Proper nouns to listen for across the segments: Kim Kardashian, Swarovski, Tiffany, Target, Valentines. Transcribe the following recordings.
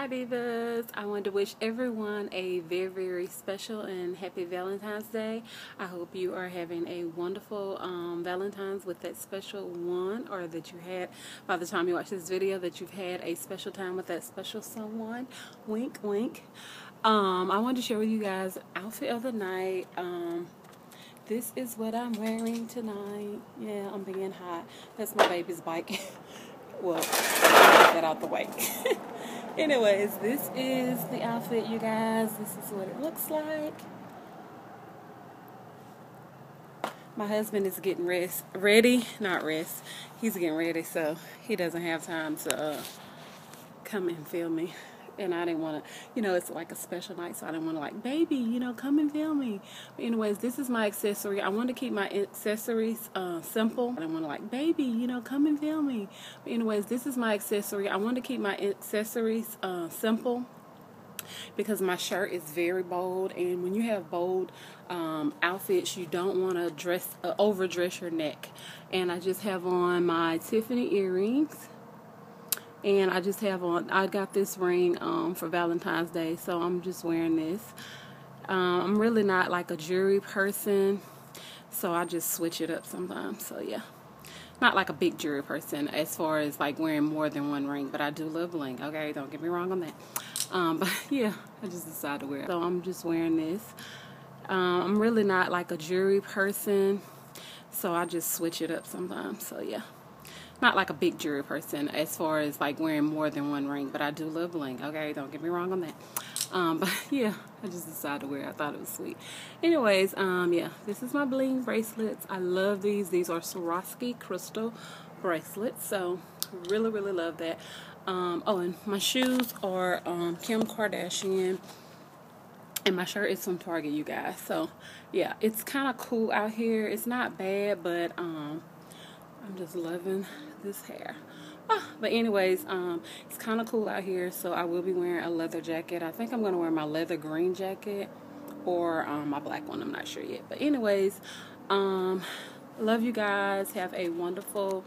Hi divas, I wanted to wish everyone a very, very special and happy Valentine's Day. I hope you are having a wonderful Valentine's with that special one, or that you had by the time you watch this video, that you've had a special time with that special someone. Wink wink. I wanted to share with you guys outfit of the night. This is what I'm wearing tonight. Yeah, I'm being hot. That's my baby's bike. Well, get that out the way. Anyways, this is the outfit, you guys. This is what it looks like. My husband is getting ready. He's getting ready, so he doesn't have time to come and film me. And I didn't want to, you know, it's like a special night, so I didn't want to like, baby, you know, come and film me. But anyways, this is my accessory. I wanted to keep my accessories simple. I didn't want to like, baby, you know, come and film me. But anyways, this is my accessory. I wanted to keep my accessories simple, because my shirt is very bold, and when you have bold outfits, you don't want to dress overdress your neck. And I just have on my Tiffany earrings. And I just have on, I got this ring for Valentine's Day, so I'm just wearing this. I'm really not like a jewelry person, so I just switch it up sometimes. So yeah, not like a big jewelry person as far as like wearing more than one ring, but I do love bling. Okay, don't get me wrong on that. But yeah, I just decided to wear it. So I'm just wearing this. I'm really not like a jewelry person, so I just switch it up sometimes. So yeah. Not like a big jewelry person as far as like wearing more than one ring, but I do love bling. Okay, don't get me wrong on that. But yeah, I just decided to wear it. I thought it was sweet. Anyways, yeah, this is my bling bracelets. I love these. These are Swarovski crystal bracelets, so really love that. Oh, and my shoes are Kim Kardashian. And my shirt is from Target, you guys. So yeah, it's kind of cool out here. It's not bad, but I'm just loving this hair. But anyways, it's kind of cool out here, so I will be wearing a leather jacket. I think I'm going to wear my leather green jacket, or my black one. I'm not sure yet. But anyways, love you guys. Have a wonderful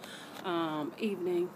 evening.